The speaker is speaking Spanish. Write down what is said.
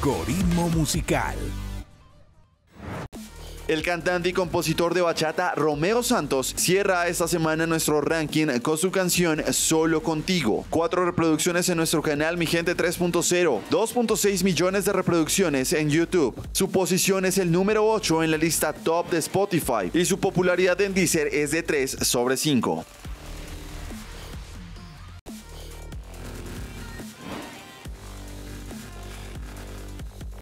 Algoritmo Musical. El cantante y compositor de bachata Romeo Santos cierra esta semana nuestro ranking con su canción Solo Contigo. 4 reproducciones en nuestro canal Mi Gente 3.0, 2.6 millones de reproducciones en YouTube. Su posición es el número 8 en la lista top de Spotify y su popularidad en Deezer es de 3/5.